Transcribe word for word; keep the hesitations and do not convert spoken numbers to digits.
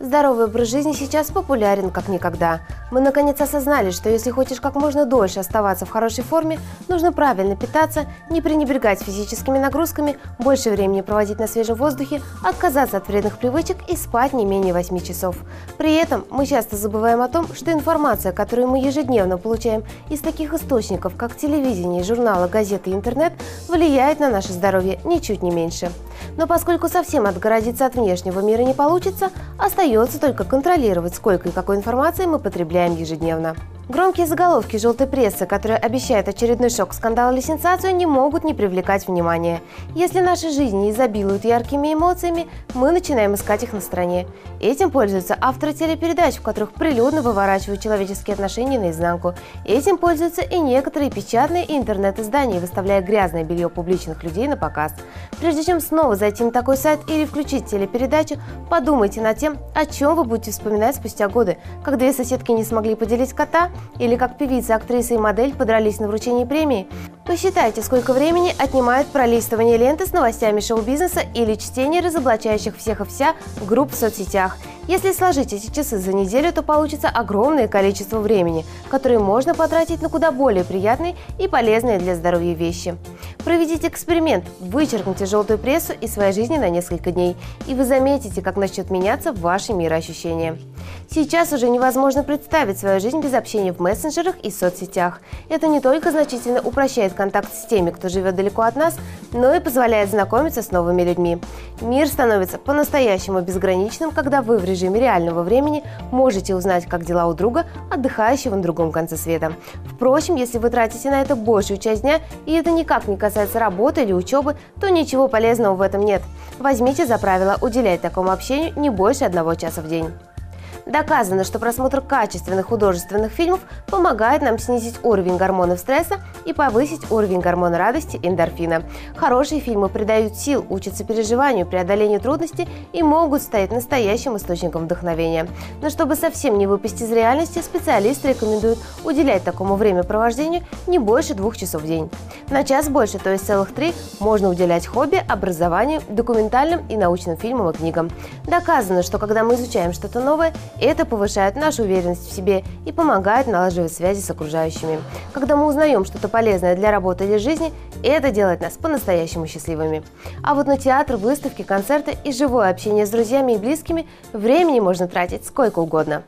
Здоровый образ жизни сейчас популярен как никогда. Мы наконец осознали, что если хочешь как можно дольше оставаться в хорошей форме, нужно правильно питаться, не пренебрегать физическими нагрузками, больше времени проводить на свежем воздухе, отказаться от вредных привычек и спать не менее восьми часов. При этом мы часто забываем о том, что информация, которую мы ежедневно получаем из таких источников, как телевидение, журналы, газеты и интернет, влияет на наше здоровье ничуть не меньше. Но поскольку совсем отгородиться от внешнего мира не получится, остается только контролировать, сколько и какой информации мы потребляем ежедневно. Громкие заголовки желтой прессы, которые обещают очередной шок, скандал или сенсацию, не могут не привлекать внимания. Если наши жизни изобилуют яркими эмоциями, мы начинаем искать их на стороне. Этим пользуются авторы телепередач, в которых прилюдно выворачивают человеческие отношения наизнанку. Этим пользуются и некоторые печатные и интернет-издания, выставляя грязное белье публичных людей на показ. Прежде чем снова зайти на такой сайт или включить телепередачу, подумайте над тем, о чем вы будете вспоминать спустя годы, как две соседки не смогли поделить кота, или как певица, актриса и модель подрались на вручении премии. Посчитайте, сколько времени отнимает пролистывание ленты с новостями шоу-бизнеса или чтение разоблачающих всех и вся групп в соцсетях. Если сложить эти часы за неделю, то получится огромное количество времени, которое можно потратить на куда более приятные и полезные для здоровья вещи. Проведите эксперимент, вычеркните желтую прессу из своей жизни на несколько дней, и вы заметите, как начнет меняться ваше мироощущение. Сейчас уже невозможно представить свою жизнь без общения в мессенджерах и соцсетях. Это не только значительно упрощает контакт с теми, кто живет далеко от нас, но и позволяет знакомиться с новыми людьми. Мир становится по-настоящему безграничным, когда вы в режиме реального времени можете узнать, как дела у друга, отдыхающего на другом конце света. Впрочем, если вы тратите на это большую часть дня, и это никак не касается работы или учебы, то ничего полезного в этом нет. Возьмите за правило уделять такому общению не больше одного часа в день. Доказано, что просмотр качественных художественных фильмов помогает нам снизить уровень гормонов стресса и повысить уровень гормона радости – эндорфина. Хорошие фильмы придают сил, учат сопереживанию, преодолению трудностей и могут стать настоящим источником вдохновения. Но чтобы совсем не выпасть из реальности, специалисты рекомендуют уделять такому времяпровождению не больше двух часов в день. На час больше, то есть целых три, можно уделять хобби, образованию, документальным и научным фильмам и книгам. Доказано, что когда мы изучаем что-то новое, это повышает нашу уверенность в себе и помогает налаживать связи с окружающими. Когда мы узнаем что-то полезное для работы или жизни, это делает нас по-настоящему счастливыми. А вот на театр, выставки, концерты и живое общение с друзьями и близкими времени можно тратить сколько угодно.